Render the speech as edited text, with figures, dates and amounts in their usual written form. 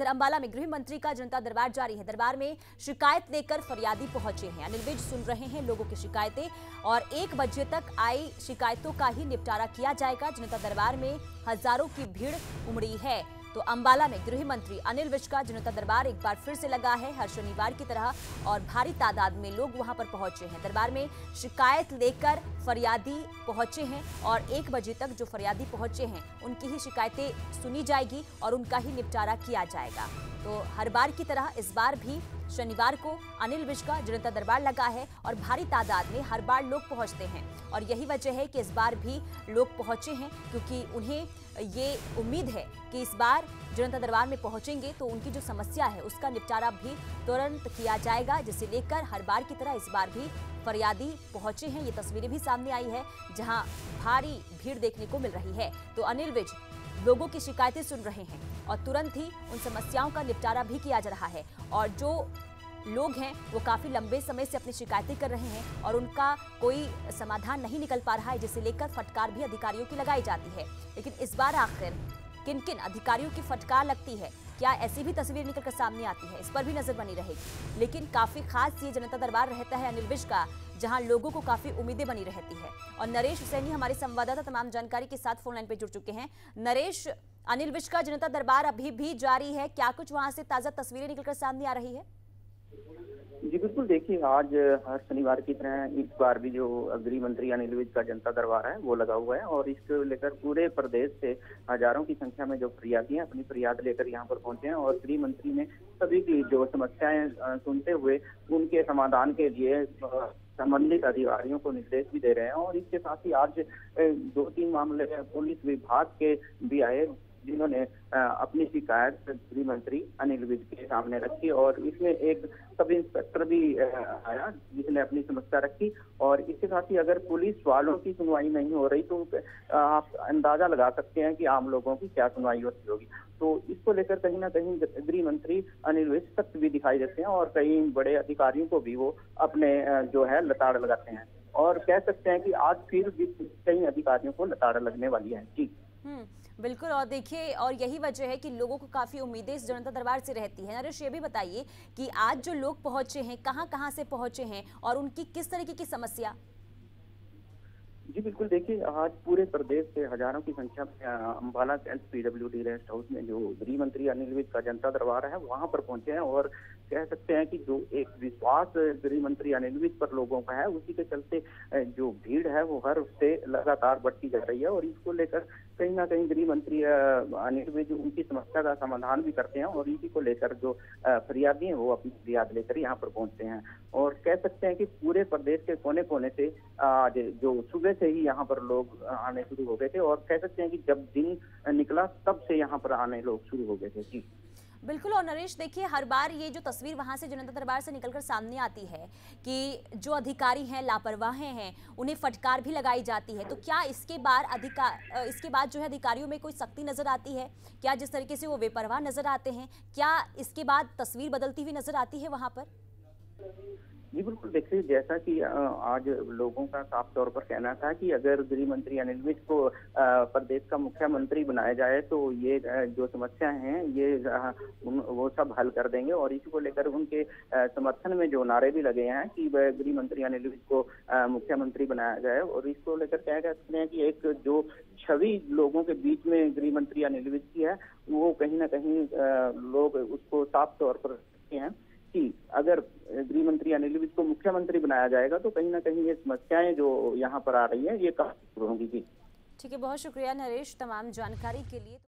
उधर अंबाला में गृह मंत्री का जनता दरबार जारी है। दरबार में शिकायत लेकर फरियादी पहुंचे हैं। अनिल विज सुन रहे हैं लोगों की शिकायतें और 1 बजे तक आई शिकायतों का ही निपटारा किया जाएगा। जनता दरबार में हजारों की भीड़ उमड़ी है। तो अंबाला में गृह मंत्री अनिल विज का जनता दरबार एक बार फिर से लगा है हर शनिवार की तरह और भारी तादाद में लोग वहां पर पहुंचे हैं। दरबार में शिकायत लेकर फरियादी पहुंचे हैं और 1 बजे तक जो फरियादी पहुंचे हैं उनकी ही शिकायतें सुनी जाएगी और उनका ही निपटारा किया जाएगा। तो हर बार की तरह इस बार भी शनिवार को अनिल विज का जनता दरबार लगा है और भारी तादाद में हर बार लोग पहुंचते हैं और यही वजह है कि इस बार भी लोग पहुंचे हैं क्योंकि उन्हें ये उम्मीद है कि इस बार जनता दरबार में पहुंचेंगे तो उनकी जो समस्या है उसका निपटारा भी तुरंत किया जाएगा, जिसे लेकर हर बार की तरह इस बार भी फरियादी पहुंचे हैं। ये तस्वीरें भी सामने आई है जहाँ भारी भीड़ देखने को मिल रही है। तो अनिल विज लोगों की शिकायतें सुन रहे हैं और तुरंत ही उन समस्याओं का निपटारा भी किया जा रहा है और जो लोग हैं वो काफ़ी लंबे समय से अपनी शिकायतें कर रहे हैं और उनका कोई समाधान नहीं निकल पा रहा है, जिसे लेकर फटकार भी अधिकारियों की लगाई जाती है। लेकिन इस बार आखिर किन किन अधिकारियों की फटकार लगती है, क्या ऐसी भी तस्वीर निकलकर सामने आती है, इस पर भी नजर बनी रहेगी। लेकिन काफ़ी खास ये जनता दरबार रहता है अनिल विज का, जहां लोगों को काफ़ी उम्मीदें बनी रहती है। और नरेश सैनी हमारे संवाददाता तमाम जानकारी के साथ फोनलाइन पे जुड़ चुके हैं। नरेश, अनिल विज का जनता दरबार अभी भी जारी है, क्या कुछ वहां से ताज़ा तस्वीरें निकलकर सामने आ रही है? जी बिल्कुल, देखिए आज हर शनिवार की तरह इस बार भी जो गृह मंत्री अनिल विज का जनता दरबार है वो लगा हुआ है और इसको लेकर पूरे प्रदेश से हजारों की संख्या में जो फरियादी हैं अपनी फरियाद लेकर यहाँ पर पहुंचे हैं और गृह मंत्री ने सभी की जो समस्याएं सुनते हुए उनके समाधान के लिए संबंधित अधिकारियों को निर्देश भी दे रहे हैं। और इसके साथ ही आज 2-3 मामले पुलिस विभाग के भी आए जिन्होंने अपनी शिकायत गृह मंत्री अनिल विज के सामने रखी और इसमें एक सब इंस्पेक्टर भी आया जिसने अपनी समस्या रखी। और इसके साथ ही अगर पुलिस वालों की सुनवाई नहीं हो रही तो आप अंदाजा लगा सकते हैं कि आम लोगों की क्या सुनवाई होती होगी। तो इसको लेकर कहीं ना कहीं गृह मंत्री अनिल विज सख्त भी दिखाई देते हैं और कई बड़े अधिकारियों को भी वो अपने जो है लताड़ लगाते हैं और कह सकते हैं कि आज फिर भी कई अधिकारियों को लताड़ लगने वाली है। जी बिल्कुल, और देखिए और यही वजह है कि लोगों को काफ़ी उम्मीदें इस जनता दरबार से रहती है। नरेश, ये भी बताइए कि आज जो लोग पहुंचे हैं कहां कहां से पहुंचे हैं और उनकी किस तरीके की समस्या? जी बिल्कुल, देखिए आज पूरे प्रदेश से हजारों की संख्या में Ambala cantt PW rest house में जो गृह मंत्री अनिल विज का जनता दरबार है वहां पर पहुंचे हैं और कह सकते हैं कि जो एक विश्वास गृह मंत्री अनिल विज पर लोगों का है उसी के चलते जो भीड़ है वो हर हफ्ते लगातार बढ़ती जा रही है। और इसको लेकर कहीं ना कहीं गृह मंत्री अनिल विज उनकी समस्या का समाधान भी करते हैं और इसी को लेकर जो फरियादी हैं वो अपनी फरियाद लेकर यहाँ पर पहुंचते हैं। और कह सकते हैं कि पूरे प्रदेश के कोने कोने से आज जो सुबह से ही यहाँ पर लोग आने शुरू हो गए थे और कह सकते हैं कि जब दिन निकला तब से यहाँ पर आने लोग शुरू हो गए थे। जी बिल्कुल, और नरेश देखिए हर बार ये जो तस्वीर वहाँ से जनता दरबार से निकलकर सामने आती है कि जो अधिकारी हैं लापरवाह हैं उन्हें फटकार भी लगाई जाती है, तो क्या इसके बाद जो है अधिकारियों में कोई सख्ती नजर आती है? क्या जिस तरीके से वो बेपरवाह नजर आते हैं, क्या इसके बाद तस्वीर बदलती हुई नजर आती है वहाँ पर? जी बिल्कुल, देखिए जैसा कि आज लोगों का साफ तौर पर कहना था कि अगर गृह मंत्री अनिल विज को प्रदेश का मुख्यमंत्री बनाया जाए तो ये जो समस्याएं हैं ये वो सब हल कर देंगे और इसी को लेकर उनके समर्थन में जो नारे भी लगे हैं कि गृह मंत्री अनिल विज को मुख्यमंत्री बनाया जाए। और इसको लेकर कह सकते हैं कि एक जो छवि लोगों के बीच में गृह मंत्री अनिल विज की है वो कहीं ना कहीं लोग उसको साफ तौर पर रखते हैं कि अगर गृह मंत्री अनिल विज को मुख्यमंत्री बनाया जाएगा तो कहीं ना कहीं ये समस्याएं जो यहाँ पर आ रही हैं ये काफी दूर होंगी। जी ठीक है, बहुत शुक्रिया नरेश तमाम जानकारी के लिए।